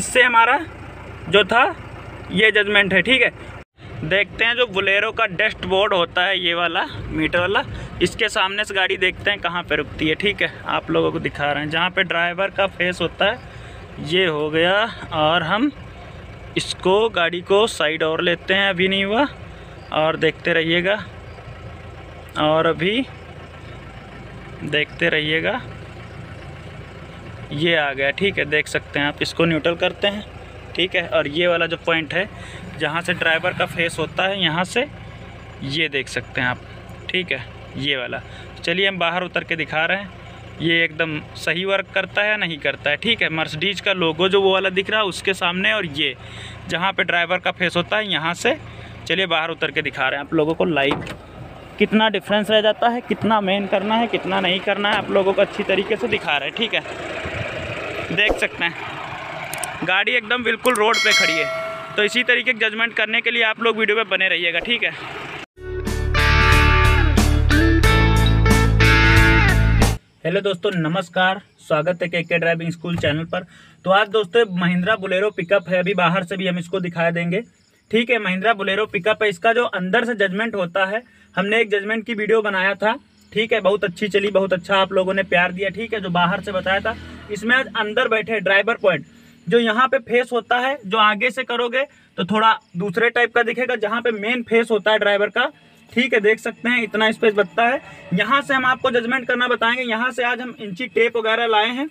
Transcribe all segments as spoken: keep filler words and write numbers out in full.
इससे हमारा जो था ये जजमेंट है। ठीक है, देखते हैं जो बोलेरो का डस्ट बोर्ड होता है, ये वाला मीटर वाला, इसके सामने से गाड़ी देखते हैं कहाँ पे रुकती है। ठीक है, आप लोगों को दिखा रहे हैं जहाँ पे ड्राइवर का फेस होता है, ये हो गया। और हम इसको गाड़ी को साइड और लेते हैं, अभी नहीं हुआ, और देखते रहिएगा, और अभी देखते रहिएगा, ये आ गया। ठीक है, देख सकते हैं आप, इसको न्यूट्रल करते हैं। ठीक है, और ये वाला जो पॉइंट है जहाँ से ड्राइवर का फेस होता है, यहाँ से ये देख सकते हैं आप। ठीक है, ये वाला, चलिए हम बाहर उतर के दिखा रहे हैं ये एकदम सही वर्क करता है या नहीं करता है। ठीक है, मर्सिडीज का लोगो जो वो वाला दिख रहा है उसके सामने, और ये जहाँ पे ड्राइवर का फेस होता है यहाँ से, चलिए बाहर उतर के दिखा रहे हैं आप लोगों को लाइट कितना डिफरेंस रह जाता है, कितना मेन करना है कितना नहीं करना है, आप लोगों को अच्छी तरीके से दिखा रहे हैं। ठीक है, देख सकते हैं गाड़ी एकदम बिल्कुल रोड पे खड़ी है। तो इसी तरीके के जजमेंट करने के लिए आप लोग वीडियो पे बने रहिएगा। ठीक है, हेलो दोस्तों, नमस्कार, स्वागत है के के ड्राइविंग स्कूल चैनल पर। तो आज दोस्तों महिंद्रा बोलेरो पिकअप है, अभी बाहर से भी हम इसको दिखा देंगे। ठीक है, महिंद्रा बोलेरो पिकअप है, इसका जो अंदर से जजमेंट होता है, हमने एक जजमेंट की वीडियो बनाया था। ठीक है, बहुत अच्छी चली, बहुत अच्छा आप लोगों ने प्यार दिया। ठीक है, जो बाहर से बताया था, इसमें आज अंदर बैठे ड्राइवर पॉइंट, जो यहाँ पे फेस होता है, जो आगे से करोगे तो थोड़ा दूसरे टाइप का दिखेगा, जहाँ पे मेन फेस होता है ड्राइवर का। ठीक है, देख सकते हैं इतना स्पेस बचता है, यहाँ से हम आपको जजमेंट करना बताएंगे। यहाँ से आज हम इंची टेप वगैरह लाए हैं,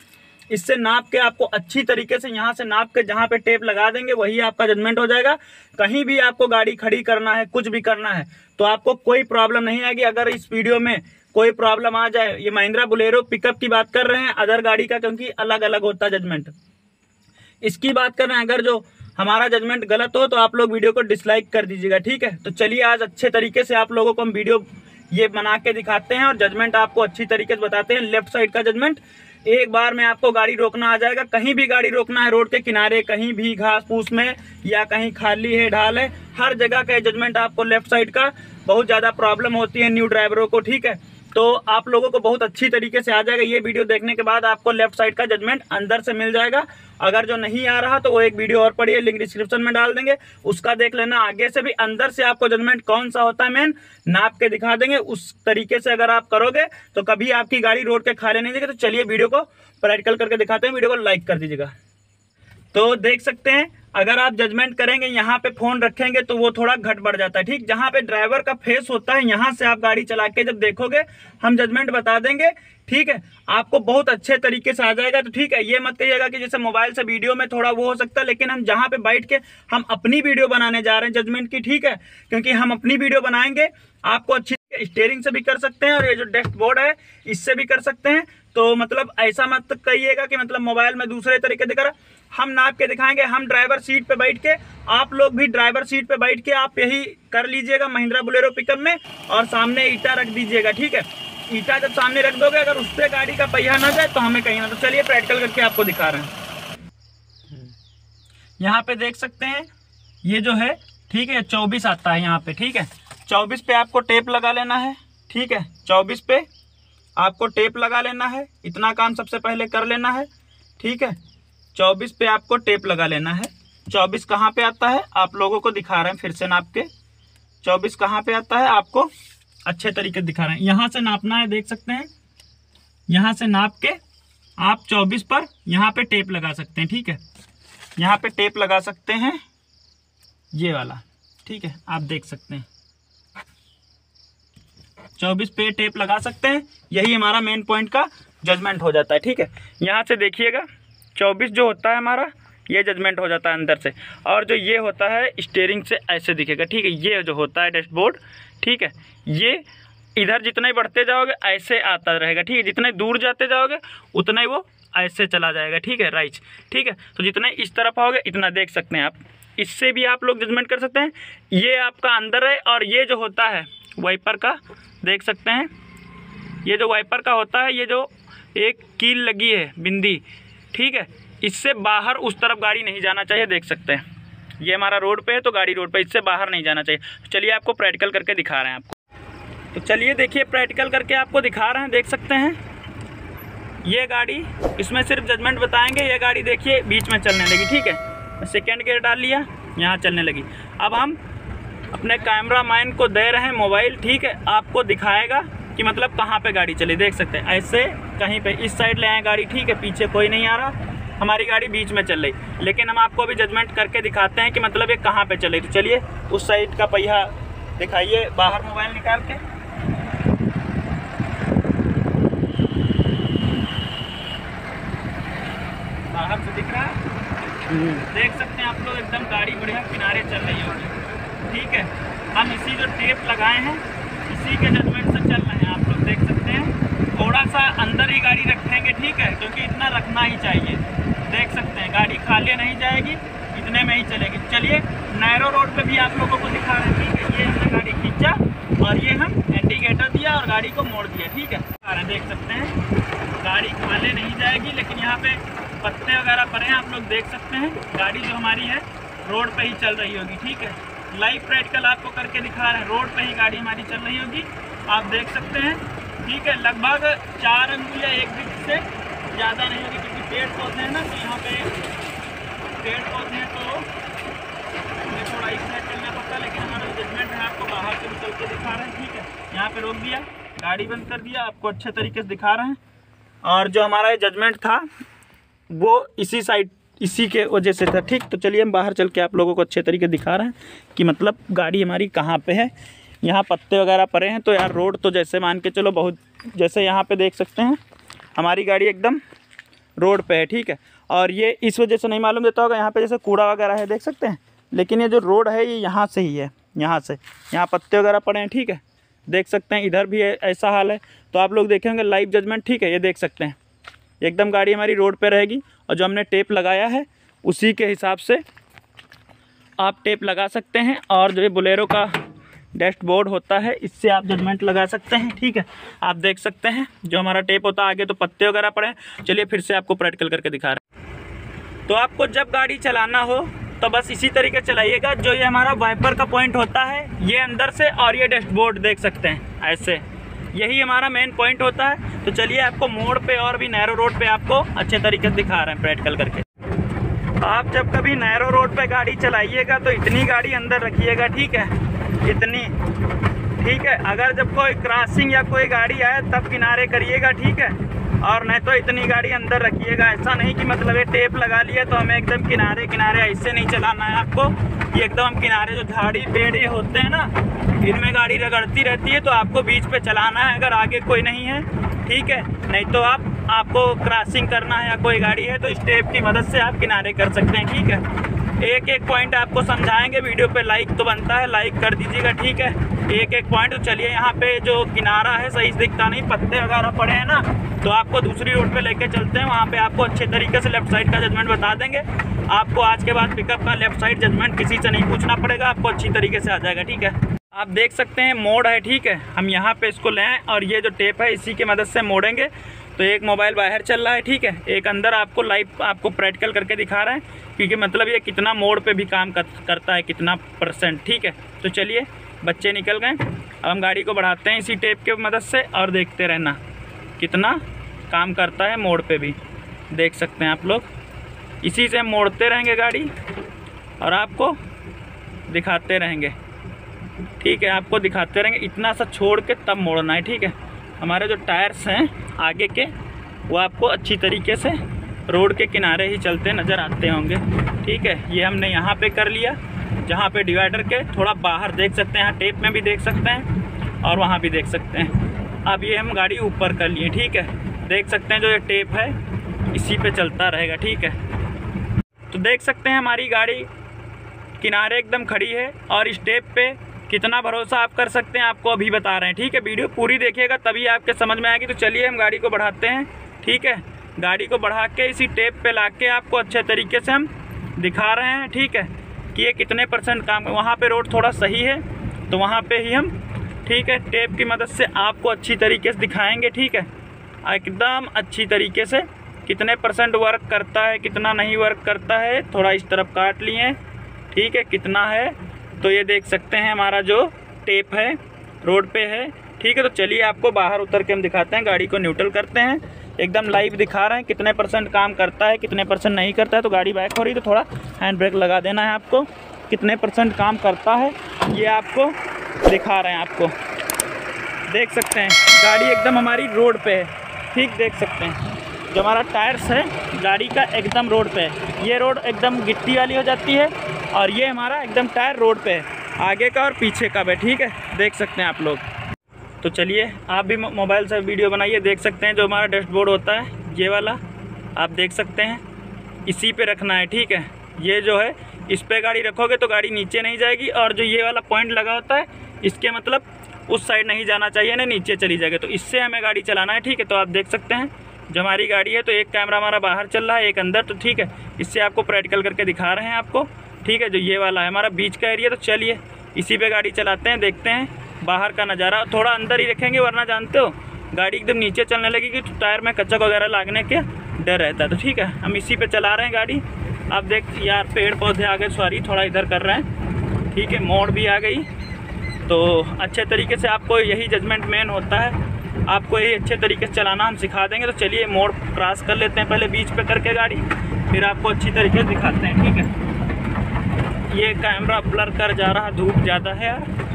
इससे नाप के आपको अच्छी तरीके से यहाँ से नाप के जहाँ पे टेप लगा देंगे वही आपका जजमेंट हो जाएगा। कहीं भी आपको गाड़ी खड़ी करना है, कुछ भी करना है, तो आपको कोई प्रॉब्लम नहीं आएगी। अगर इस वीडियो में कोई प्रॉब्लम आ जाए, ये महिंद्रा बोलेरो पिकअप की बात कर रहे हैं, अदर गाड़ी का क्योंकि अलग अलग होता है जजमेंट, इसकी बात कर रहे हैं, अगर जो हमारा जजमेंट गलत हो तो आप लोग वीडियो को डिसलाइक कर दीजिएगा। ठीक है, तो चलिए आज अच्छे तरीके से आप लोगों को हम वीडियो ये बना के दिखाते हैं और जजमेंट आपको अच्छी तरीके से बताते हैं। लेफ्ट साइड का जजमेंट, एक बार में आपको गाड़ी रोकना आ जाएगा, कहीं भी गाड़ी रोकना है, रोड के किनारे, कहीं भी घास फूस में, या कहीं खाली है, ढाल है, हर जगह का जजमेंट आपको लेफ्ट साइड का बहुत ज़्यादा प्रॉब्लम होती है न्यू ड्राइवरों को। ठीक है, तो आप लोगों को बहुत अच्छी तरीके से आ जाएगा, ये वीडियो देखने के बाद आपको लेफ्ट साइड का जजमेंट अंदर से मिल जाएगा। अगर जो नहीं आ रहा तो वो एक वीडियो और पड़ी है, लिंक डिस्क्रिप्शन में डाल देंगे, उसका देख लेना। आगे से भी अंदर से आपको जजमेंट कौन सा होता है मेन नाप के दिखा देंगे, उस तरीके से अगर आप करोगे तो कभी आपकी गाड़ी रोड के खाली नहीं देगी। तो चलिए वीडियो को प्रैक्टिकल करके दिखाते हैं, वीडियो को लाइक कर दीजिएगा। तो देख सकते हैं, अगर आप जजमेंट करेंगे यहाँ पे फोन रखेंगे तो वो थोड़ा घट बढ़ जाता है। ठीक, जहाँ पे ड्राइवर का फेस होता है यहाँ से आप गाड़ी चला के जब देखोगे हम जजमेंट बता देंगे। ठीक है, आपको बहुत अच्छे तरीके से आ जाएगा। तो ठीक है, ये मत कहिएगा कि जैसे मोबाइल से वीडियो में थोड़ा वो हो सकता है, लेकिन हम जहाँ पे बैठ के हम अपनी वीडियो बनाने जा रहे हैं जजमेंट की। ठीक है, क्योंकि हम अपनी वीडियो बनाएंगे, आपको अच्छी स्टीयरिंग से भी कर सकते हैं और ये जो डस्ट बोर्ड है इससे भी कर सकते हैं। तो मतलब ऐसा मत कहिएगा कि मतलब मोबाइल में दूसरे तरीके दिखा रहा, हम नाप के दिखाएंगे, हम ड्राइवर सीट पे बैठ के, आप लोग भी ड्राइवर सीट पे बैठ के आप यही कर लीजिएगा महिंद्रा बोलेरो पिकअप में, और सामने ईटा रख दीजिएगा। ठीक है, ईटा जब सामने रख दोगे अगर उस पर गाड़ी का पहिया ना जाए तो हमें कहीं ना। तो चलिए प्रैक्टिकल करके आपको दिखा रहे हैं। यहाँ पे देख सकते हैं ये जो है, ठीक है, चौबीस आता है यहाँ पे। ठीक है, चौबीस पे आपको टेप लगा लेना है। ठीक है, चौबीस पे आपको टेप लगा लेना है, इतना काम सबसे पहले कर लेना है। ठीक है, चौबीस पे आपको टेप लगा लेना है। चौबीस कहाँ पे आता है आप लोगों को दिखा रहे हैं, फिर से नाप के चौबीस कहाँ पे आता है आपको अच्छे तरीके दिखा रहे हैं। यहाँ से नापना है, देख सकते हैं यहाँ से नाप के आप चौबीस पर यहाँ पे टेप लगा सकते हैं। ठीक है, यहाँ पे टेप लगा सकते हैं ये वाला। ठीक है, आप देख सकते हैं चौबीस पे टेप लगा सकते हैं, यही हमारा मेन पॉइंट का जजमेंट हो जाता है। ठीक है, यहाँ से देखिएगा चौबीस जो होता है हमारा ये जजमेंट हो जाता है अंदर से, और जो ये होता है स्टीयरिंग से ऐसे दिखेगा। ठीक है, ये जो होता है डैशबोर्ड, ठीक है, ये इधर जितने बढ़ते जाओगे ऐसे आता रहेगा। ठीक है, जितने दूर जाते जाओगे उतना ही वो ऐसे चला जाएगा। ठीक है, राइट। ठीक है, तो जितने इस तरफ आओगे इतना देख सकते हैं आप, इससे भी आप लोग जजमेंट कर सकते हैं। ये आपका अंदर है, और ये जो होता है वाइपर का देख सकते हैं, ये जो वाइपर का होता है, ये जो एक कील लगी है बिंदी, ठीक है, इससे बाहर उस तरफ गाड़ी नहीं जाना चाहिए। देख सकते हैं ये हमारा रोड पे है तो गाड़ी रोड पे, इससे बाहर नहीं जाना चाहिए। चलिए आपको प्रैक्टिकल करके दिखा रहे हैं आपको। तो चलिए देखिए प्रैक्टिकल करके आपको दिखा रहे हैं, देख सकते हैं ये गाड़ी इसमें सिर्फ जजमेंट बताएंगे। ये गाड़ी देखिए बीच में चलने लगी, ठीक है, सेकेंड गियर डाल लिया, यहाँ चलने लगी। अब हम अपने कैमरा मैन को दे रहे हैं मोबाइल, ठीक है, आपको दिखाएगा कि मतलब कहाँ पे गाड़ी चली। देख सकते हैं ऐसे कहीं पे इस साइड ले आए गाड़ी, ठीक है, पीछे कोई नहीं आ रहा, हमारी गाड़ी बीच में चल रही, लेकिन हम आपको अभी जजमेंट करके दिखाते हैं कि मतलब ये कहाँ पे चल रही। तो चलिए उस साइड का पहिया दिखाइए बाहर मोबाइल निकाल के। बाहर से दिख रहा है, देख सकते हैं आप लोग, एकदम गाड़ी बढ़िया किनारे चल रही होगी, ठीक है। हम इसी जो टेप लगाए हैं इसी के जजमेंट से चल रहे हैं। आप लोग देख सकते हैं, थोड़ा सा अंदर ही गाड़ी रखेंगे, ठीक है, क्योंकि इतना रखना ही चाहिए। देख सकते हैं गाड़ी खाली नहीं जाएगी, इतने में ही चलेगी। चलिए नैरो रोड पे भी आप लोगों को दिखा रहे हैं, ठीक है। ये हमने गाड़ी खींचा और ये हम इंडिकेटर दिया और गाड़ी को मोड़ दिया, ठीक है। देख सकते हैं गाड़ी खाली नहीं जाएगी, लेकिन यहाँ पे पत्ते वगैरह पड़े हैं, आप लोग देख सकते हैं। गाड़ी जो हमारी है रोड पे ही चल रही होगी, ठीक है। लाइव प्रैक्टिकल आपको करके दिखा रहे हैं, रोड पे ही गाड़ी हमारी चल रही होगी, आप देख सकते हैं, ठीक है। लगभग चार अंगुल या एक इंच से ज़्यादा नहीं होगी, क्योंकि पेड़ पौधे हैं ना, तो यहाँ पे पेड़ पौधे हैं, तो हमें थोड़ा इस साइड चलना पड़ता है। लेकिन हमारा जजमेंट है, आपको बाहर से निकल के दिखा रहे हैं, ठीक है। यहाँ पर रोक दिया, गाड़ी बंद कर दिया, आपको अच्छे तरीके से दिखा रहे हैं। और जो हमारा ये जजमेंट था वो इसी साइड इसी के वजह से था, ठीक। तो चलिए हम बाहर चल के आप लोगों को अच्छे तरीके दिखा रहे हैं कि मतलब गाड़ी हमारी कहाँ पे है। यहाँ पत्ते वगैरह पड़े हैं, तो यार रोड तो जैसे मान के चलो बहुत, जैसे यहाँ पे देख सकते हैं हमारी गाड़ी एकदम रोड पे है, ठीक है। और ये इस वजह से नहीं मालूम देता होगा, यहाँ पर जैसे कूड़ा वगैरह है, देख सकते हैं, लेकिन ये जो रोड है ये यहाँ से ही है, यहाँ से, यहाँ पत्ते वगैरह पड़े हैं, ठीक है। देख सकते हैं इधर भी ऐसा हाल है, तो आप लोग देखेंगे लाइव जजमेंट, ठीक है। ये देख सकते हैं एकदम गाड़ी हमारी रोड पे रहेगी, और जो हमने टेप लगाया है उसी के हिसाब से आप टेप लगा सकते हैं। और जो ये बोलेरो का डैशबोर्ड होता है इससे आप जजमेंट लगा सकते हैं, ठीक है। आप देख सकते हैं जो हमारा टेप होता है आगे, तो पत्ते वगैरह पड़े। चलिए फिर से आपको प्रैक्टिकल करके दिखा रहे हैं। तो आपको जब गाड़ी चलाना हो तो बस इसी तरीके चलाइएगा। जो ये हमारा वाइपर का पॉइंट होता है ये अंदर से, और ये डैशबोर्ड देख सकते हैं ऐसे, यही हमारा मेन पॉइंट होता है। तो चलिए आपको मोड़ पे और भी नैरो रोड पे आपको अच्छे तरीके से दिखा रहे हैं प्रैक्टिकल करके। आप जब कभी नैरो रोड पे गाड़ी चलाइएगा तो इतनी गाड़ी अंदर रखिएगा, ठीक है, इतनी, ठीक है। अगर जब कोई क्रॉसिंग या कोई गाड़ी आए तब किनारे करिएगा, ठीक है, और नहीं तो इतनी गाड़ी अंदर रखिएगा। ऐसा नहीं कि मतलब ये टेप लगा लिया तो हमें एकदम किनारे किनारे, ऐसे नहीं चलाना है आपको। ये एकदम किनारे जो झाड़ी पेड़ ये होते हैं ना, इनमें गाड़ी रगड़ती रहती है, तो आपको बीच पे चलाना है अगर आगे कोई नहीं है, ठीक है। नहीं तो आप आपको क्रॉसिंग करना है या कोई गाड़ी है तो स्टेप की मदद से आप किनारे कर सकते हैं, ठीक है। एक एक पॉइंट आपको समझाएंगे, वीडियो पे लाइक तो बनता है, लाइक कर दीजिएगा, ठीक है, एक एक पॉइंट। तो चलिए यहाँ पे जो किनारा है सही से दिखता नहीं, पत्ते वगैरह पड़े हैं ना, तो आपको दूसरी रोड पे लेके चलते हैं, वहाँ पे आपको अच्छे तरीके से लेफ्ट साइड का जजमेंट बता देंगे। आपको आज के बाद पिकअप का लेफ्ट साइड जजमेंट किसी से नहीं पूछना पड़ेगा, आपको अच्छी तरीके से आ जाएगा, ठीक है। आप देख सकते हैं मोड़ है, ठीक है, हम यहाँ पे इसको ले आएँ और ये जो टेप है इसी के मदद से मोड़ेंगे। तो एक मोबाइल बाहर चल रहा है, ठीक है, एक अंदर, आपको लाइव आपको प्रैक्टिकल करके दिखा रहे हैं, क्योंकि मतलब ये कितना मोड़ पे भी काम कर, करता है, कितना परसेंट, ठीक है। तो चलिए बच्चे निकल गए, अब हम गाड़ी को बढ़ाते हैं इसी टेप के मदद से, और देखते रहना कितना काम करता है मोड़ पर भी। देख सकते हैं आप लोग, इसी से मोड़ते रहेंगे गाड़ी और आपको दिखाते रहेंगे, ठीक है, आपको दिखाते रहेंगे। इतना सा छोड़ के तब मोड़ना है, ठीक है। हमारे जो टायर्स हैं आगे के वो आपको अच्छी तरीके से रोड के किनारे ही चलते नज़र आते होंगे, ठीक है। ये हमने यहाँ पे कर लिया, जहाँ पे डिवाइडर के थोड़ा बाहर देख सकते हैं, यहाँ टेप में भी देख सकते हैं और वहाँ भी देख सकते हैं। अब ये हम गाड़ी ऊपर कर लिए, ठीक है, देख सकते हैं जो ये टेप है इसी पर चलता रहेगा, ठीक है। तो देख सकते हैं हमारी गाड़ी किनारे एकदम खड़ी है, और इस टेप पर कितना भरोसा आप कर सकते हैं आपको अभी बता रहे हैं, ठीक है। वीडियो पूरी देखिएगा तभी आपके समझ में आएगी। तो चलिए हम गाड़ी को बढ़ाते हैं, ठीक है। गाड़ी को बढ़ा के इसी टेप पे ला के आपको अच्छे तरीके से हम दिखा रहे हैं, ठीक है, कि ये कितने परसेंट काम। वहाँ पे रोड थोड़ा सही है तो वहाँ पे ही हम, ठीक है, टेप की मदद से आपको अच्छी तरीके से दिखाएँगे, ठीक है, एकदम अच्छी तरीके से कितने परसेंट वर्क करता है, कितना नहीं वर्क करता है। थोड़ा इस तरफ काट लिए, ठीक है, कितना है। तो ये देख सकते हैं हमारा जो टेप है रोड पे है, ठीक है। तो चलिए आपको बाहर उतर के हम दिखाते हैं, गाड़ी को न्यूट्रल करते हैं, एकदम लाइव दिखा रहे हैं कितने परसेंट काम करता है कितने परसेंट नहीं करता है। तो गाड़ी बैक हो रही तो थोड़ा हैंड ब्रेक लगा देना है आपको। कितने परसेंट काम करता है ये आपको दिखा रहे हैं। आपको देख सकते हैं गाड़ी एकदम हमारी रोड पे है, ठीक देख सकते हैं जो हमारा टायर्स है गाड़ी का एकदम रोड पे है। ये रोड एकदम गिट्टी वाली हो जाती है और ये हमारा एकदम टायर रोड पे है, आगे का और पीछे का भी, ठीक है देख सकते हैं आप लोग। तो चलिए आप भी मोबाइल से वीडियो बनाइए। देख सकते हैं जो हमारा डैशबोर्ड होता है ये वाला आप देख सकते हैं, इसी पे रखना है, ठीक है। ये जो है इस पे गाड़ी रखोगे तो गाड़ी नीचे नहीं जाएगी, और जो ये वाला पॉइंट लगा होता है इसके मतलब उस साइड नहीं जाना चाहिए ना, नीचे चली जाएगी। तो इससे हमें गाड़ी चलाना है, ठीक है। तो आप देख सकते हैं जो हमारी गाड़ी है तो एक कैमरा हमारा बाहर चल रहा है एक अंदर, तो ठीक है इससे आपको प्रैक्टिकल करके दिखा रहे हैं आपको, ठीक है। जो ये वाला है हमारा बीच का एरिया, तो चलिए इसी पे गाड़ी चलाते हैं, देखते हैं बाहर का नज़ारा। थोड़ा अंदर ही रखेंगे वरना जानते हो गाड़ी एकदम नीचे चलने लगेगी तो टायर में कचक वगैरह लगने के डर रहता है। तो ठीक है हम इसी पर चला रहे हैं गाड़ी। आप देख यार पेड़ पौधे आ गए, सॉरी थोड़ा इधर कर रहे हैं, ठीक है। मोड़ भी आ गई तो अच्छे तरीके से, आपको यही जजमेंट मेन होता है, आपको यही अच्छे तरीके से चलाना हम सिखा देंगे। तो चलिए मोड़ क्रॉस कर लेते हैं पहले बीच पे करके गाड़ी, फिर आपको अच्छी तरीके से दिखाते हैं, ठीक है। ये कैमरा ब्लर कर जा रहा, धूप ज़्यादा है यार।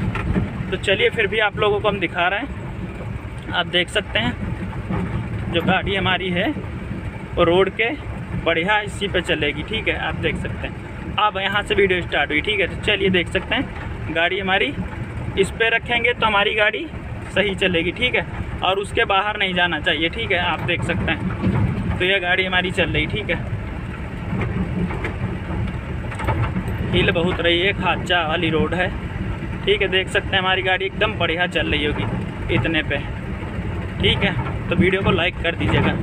तो चलिए फिर भी आप लोगों को हम दिखा रहे हैं। आप देख सकते हैं जो गाड़ी हमारी है वो रोड के बढ़िया इसी पे चलेगी, ठीक है आप देख सकते हैं। अब यहाँ से वीडियो स्टार्ट हुई, ठीक है। तो चलिए देख सकते हैं गाड़ी हमारी इस पे रखेंगे तो हमारी गाड़ी सही चलेगी, ठीक है। और उसके बाहर नहीं जाना चाहिए, ठीक है आप देख सकते हैं। तो यह गाड़ी हमारी चल रही, ठीक है। हिल बहुत रही है, खाचा वाली रोड है, ठीक है देख सकते हैं हमारी गाड़ी एकदम बढ़िया चल रही होगी इतने पे, ठीक है। तो वीडियो को लाइक कर दीजिएगा।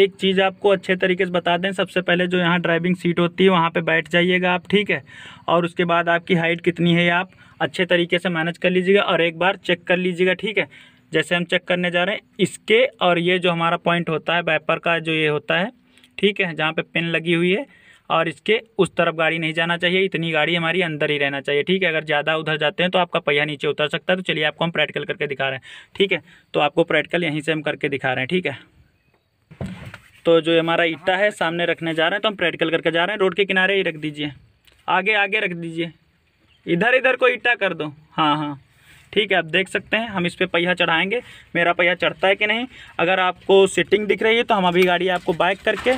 एक चीज़ आपको अच्छे तरीके से बता दें, सबसे पहले जो यहाँ ड्राइविंग सीट होती है वहाँ पे बैठ जाइएगा आप, ठीक है। और उसके बाद आपकी हाइट कितनी है आप अच्छे तरीके से मैनेज कर लीजिएगा और एक बार चेक कर लीजिएगा, ठीक है। जैसे हम चेक करने जा रहे हैं इसके, और ये जो हमारा पॉइंट होता है वाइपर का जो ये होता है, ठीक है जहाँ पर पिन लगी हुई है, और इसके उस तरफ गाड़ी नहीं जाना चाहिए, इतनी गाड़ी हमारी अंदर ही रहना चाहिए, ठीक है। अगर ज़्यादा उधर जाते हैं तो आपका पहिया नीचे उतर सकता है। तो चलिए आपको हम प्रैक्टिकल करके दिखा रहे हैं, ठीक है। तो आपको प्रैक्टिकल यहीं से हम करके दिखा रहे हैं, ठीक है। तो जो हमारा ईटा है सामने रखने जा रहे हैं, तो हम प्रैक्टिकल करके जा रहे हैं। रोड के किनारे ही रख दीजिए, आगे आगे रख दीजिए, इधर इधर को ईटा कर दो, हाँ हाँ ठीक है। आप देख सकते हैं हम इस पर पहिया चढ़ाएंगे, मेरा पहिया चढ़ता है कि नहीं। अगर आपको सिटिंग दिख रही है तो हम अभी गाड़ी आपको बाइक करके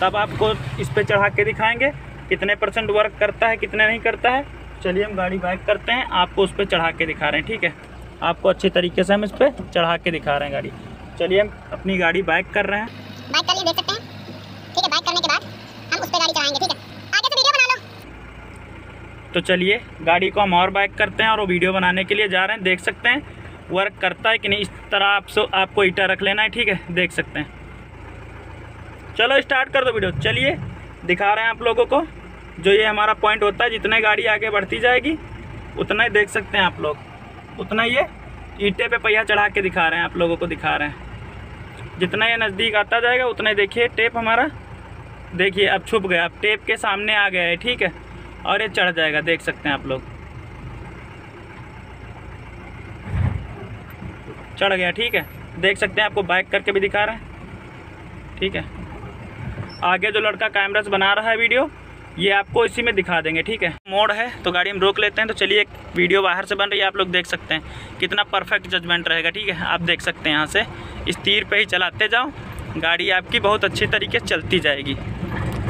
तब आपको इस पर चढ़ा के दिखाएँगे कितने परसेंट वर्क करता है कितने नहीं करता है। चलिए हम गाड़ी बाइक करते हैं, आपको उस पर चढ़ा के दिखा रहे हैं, ठीक है। आपको अच्छे तरीके से हम इस पर चढ़ा के दिखा रहे हैं गाड़ी। चलिए हम अपनी गाड़ी बाइक कर रहे हैं, बाइक कर देख सकते हैं, ठीक है। बाइक करने के बाद हम उस पे गाड़ी चलाएंगे, ठीक है। आगे से वीडियो बना लो। तो चलिए गाड़ी को हम और बाइक करते हैं और वो वीडियो बनाने के लिए जा रहे हैं। देख सकते हैं वर्क करता है कि नहीं। इस तरह आप सो, आपको ईटा रख लेना है, ठीक है देख सकते हैं। चलो स्टार्ट कर दो वीडियो। चलिए दिखा रहे हैं आप लोगों को जो ये हमारा पॉइंट होता है, जितने गाड़ी आगे बढ़ती जाएगी उतना ही देख सकते हैं आप लोग, उतना ये ईटे पर पहिया चढ़ा के दिखा रहे हैं आप लोगों को, दिखा रहे हैं जितना ये नज़दीक आता जाएगा उतना ही। देखिए टेप हमारा, देखिए अब छुप गया, अब टेप के सामने आ गया है, ठीक है। और ये चढ़ जाएगा, देख सकते हैं आप लोग चढ़ गया, ठीक है देख सकते हैं। आपको बाइक करके भी दिखा रहे हैं, ठीक है। आगे जो लड़का कैमरा से बना रहा है वीडियो ये आपको इसी में दिखा देंगे, ठीक है। मोड़ है तो गाड़ी हम रोक लेते हैं। तो चलिए एक वीडियो बाहर से बन रही है, आप लोग देख सकते हैं कितना परफेक्ट जजमेंट रहेगा, ठीक है। आप देख सकते हैं यहाँ से इस तीर पे ही चलाते जाओ, गाड़ी आपकी बहुत अच्छे तरीके से चलती जाएगी,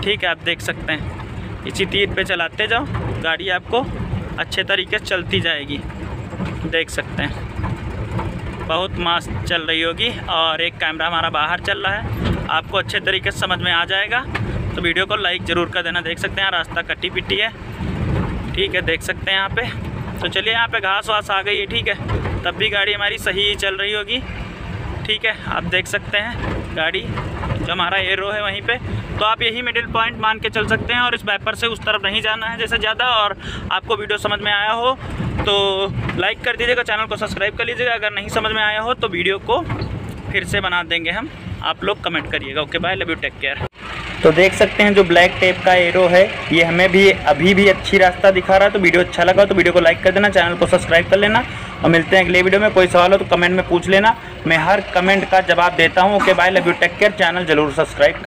ठीक है। आप देख सकते हैं इसी तीर पे चलाते जाओ, गाड़ी आपको अच्छे तरीके से चलती जाएगी, देख सकते हैं बहुत मस्त चल रही होगी। और एक कैमरा हमारा बाहर चल रहा है, आपको अच्छे तरीके से समझ में आ जाएगा। तो वीडियो को लाइक ज़रूर कर देना। देख सकते हैं रास्ता कट्टी पिट्टी है, ठीक है देख सकते हैं यहाँ पे। तो चलिए यहाँ पे घास वास आ गई है, ठीक है, तब भी गाड़ी हमारी सही चल रही होगी, ठीक है। आप देख सकते हैं गाड़ी जो हमारा एरो है वहीं पे, तो आप यही मिडिल पॉइंट मान के चल सकते हैं। और इस वाइपर से उस तरफ नहीं जाना है जैसे ज़्यादा। और आपको वीडियो समझ में आया हो तो लाइक कर दीजिएगा, चैनल को सब्सक्राइब कर लीजिएगा। अगर नहीं समझ में आया हो तो वीडियो को फिर से बना देंगे हम, आप लोग कमेंट करिएगा। Okay bye, love you, take care. तो देख सकते हैं जो ब्लैक टेप का एरो है ये हमें भी अभी भी अच्छी रास्ता दिखा रहा है। तो वीडियो अच्छा लगा तो वीडियो को लाइक कर देना, चैनल को सब्सक्राइब कर लेना और मिलते हैं अगले वीडियो में। कोई सवाल हो तो कमेंट में पूछ लेना, मैं हर कमेंट का जवाब देता हूँ। Okay bye, love you, take care, channel जरूर सब्सक्राइब